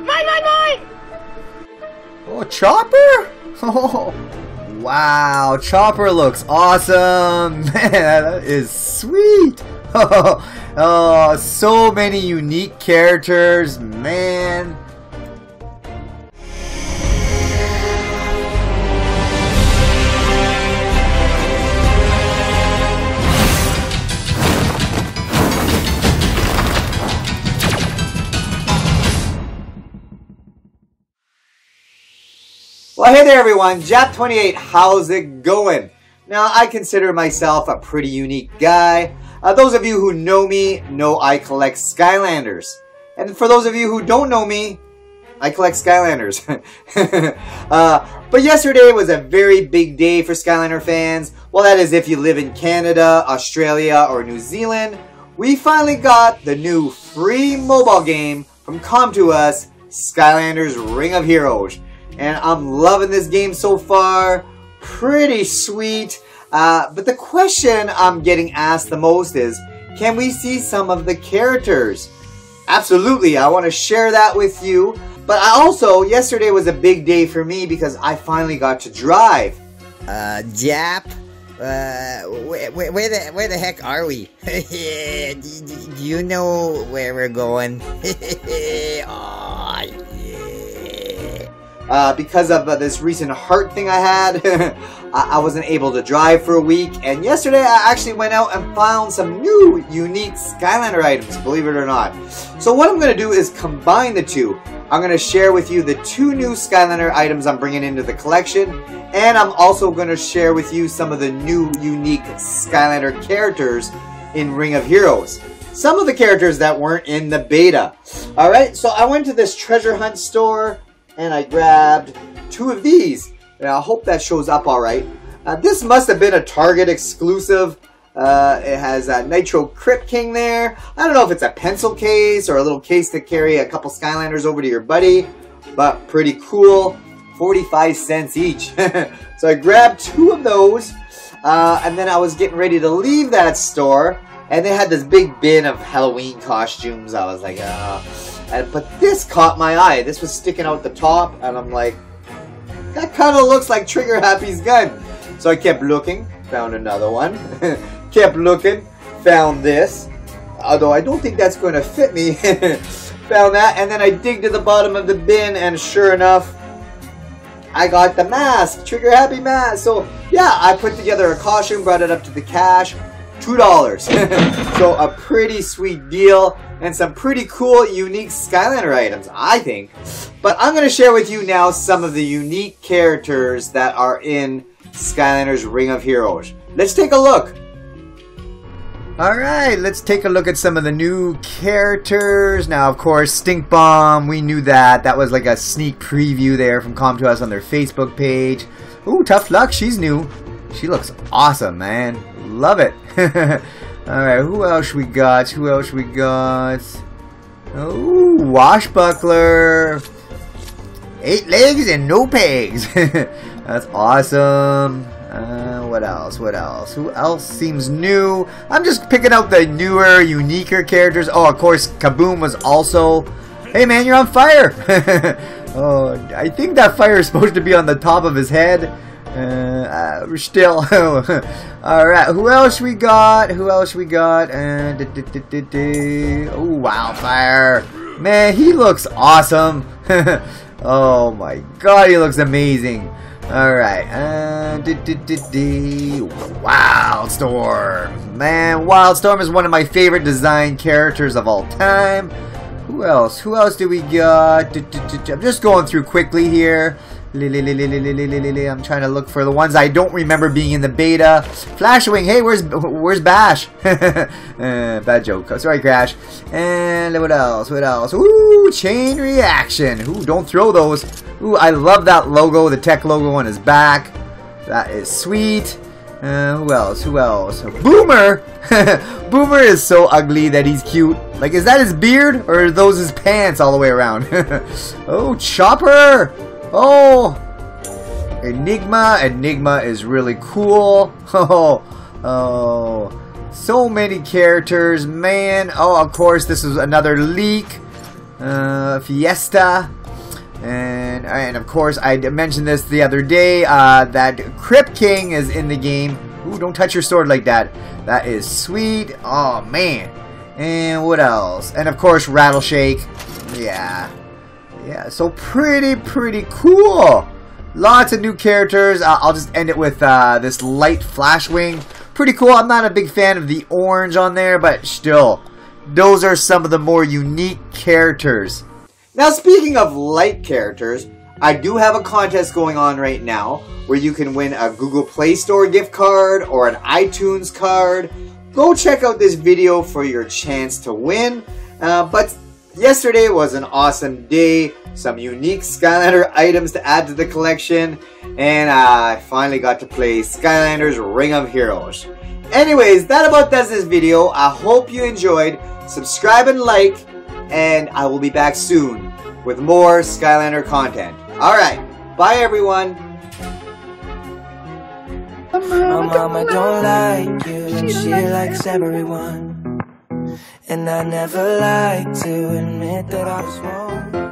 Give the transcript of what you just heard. My! Oh, Chopper? Oh, wow, Chopper looks awesome. Man, that is sweet. Oh, so many unique characters, man. Well, hey there everyone, Jap28, how's it going? Now, I consider myself a pretty unique guy. Those of you who know me know I collect Skylanders. And for those of you who don't know me, I collect Skylanders. But yesterday was a very big day for Skylander fans. Well, that is if you live in Canada, Australia, or New Zealand. We finally got the new free mobile game from Com2Us, Skylanders Ring of Heroes. And I'm loving this game so far. Pretty sweet. But the question I'm getting asked the most is, can we see some of the characters? Absolutely, I want to share that with you. But I also, yesterday was a big day for me because I finally got to drive. Jap? Where the heck are we? Yeah, do you know where we're going? Oh, because of this recent heart thing I had, I wasn't able to drive for a week, and yesterday I actually went out and found some new unique Skylander items, believe it or not. So what I'm going to do is combine the two. I'm going to share with you the two new Skylander items I'm bringing into the collection, and I'm also going to share with you some of the new unique Skylander characters in Ring of Heroes. Some of the characters that weren't in the beta. Alright, so I went to this treasure hunt store, and I grabbed two of these. And I hope that shows up all right. This must have been a Target exclusive. It has a Nitro Crypt King there. I don't know if it's a pencil case or a little case to carry a couple Skylanders over to your buddy, but pretty cool. 45 cents each. So I grabbed two of those, and then I was getting ready to leave that store, and they had this big bin of Halloween costumes. I was like, but this caught my eye. This was sticking out the top, and I'm like, that kind of looks like Trigger Happy's gun. So I kept looking, found another one. Kept looking, found this. Although I don't think that's going to fit me. Found that, and then I digged to the bottom of the bin, and sure enough, I got the mask, Trigger Happy mask. So yeah, I put together a costume, brought it up to the cash. $2. So a pretty sweet deal and some pretty cool unique Skylander items, I think. But I'm going to share with you now some of the unique characters that are in Skylanders Ring of Heroes. Let's take a look. Alright, let's take a look at some of the new characters. Now, of course, Stink Bomb, we knew that. That was like a sneak preview there from Com2Us on their Facebook page. Ooh, Tough Luck, she's new. She looks awesome, man. Love it. Alright, who else we got? Who else we got? Oh, Washbuckler. 8 legs and no pegs. That's awesome. What else? What else? Who else seems new? I'm just picking out the newer, uniquer characters. Oh, of course, Kaboom was also... Hey man, you're on fire. Oh, I think that fire is supposed to be on the top of his head. We're still. Alright, who else we got? Who else we got? Oh, Wildfire. Man, he looks awesome. Oh my god, he looks amazing. Alright, Wildstorm. Man, Wildstorm is one of my favorite design characters of all time. Who else? Who else do we got? I'm just going through quickly here. I'm trying to look for the ones I don't remember being in the beta. Flashwing, hey, where's Bash? Bad joke. Sorry, Crash. And what else? What else? Ooh, Chain Reaction. Ooh, don't throw those. Ooh, I love that logo, the tech logo on his back. That is sweet. Who else? Who else? Boomer! Boomer is so ugly that he's cute. Like, is that his beard? Or are those his pants all the way around? Oh, Chopper! Oh, Enigma. Enigma is really cool. Oh, So many characters, man. Oh, of course, this is another leak. Fiesta. And of course, I mentioned this the other day, that Crypt King is in the game. Ooh, don't touch your sword like that. That is sweet. Oh, man. And what else? And of course, Rattleshake. Yeah. Yeah, so pretty cool. Lots of new characters. I'll just end it with this light Flashwing. Pretty cool. I'm not a big fan of the orange on there, but still, those are some of the more unique characters. Now, speaking of light characters, I do have a contest going on right now where you can win a Google Play Store gift card or an iTunes card. Go check out this video for your chance to win. But yesterday was an awesome day. Some unique Skylander items to add to the collection. And I finally got to play Skylanders Ring of Heroes. Anyways, that about does this video. I hope you enjoyed. Subscribe and like. And I will be back soon with more Skylander content. Alright, bye everyone. My mama don't like you, and she likes everyone. And I never like to admit that I was wrong.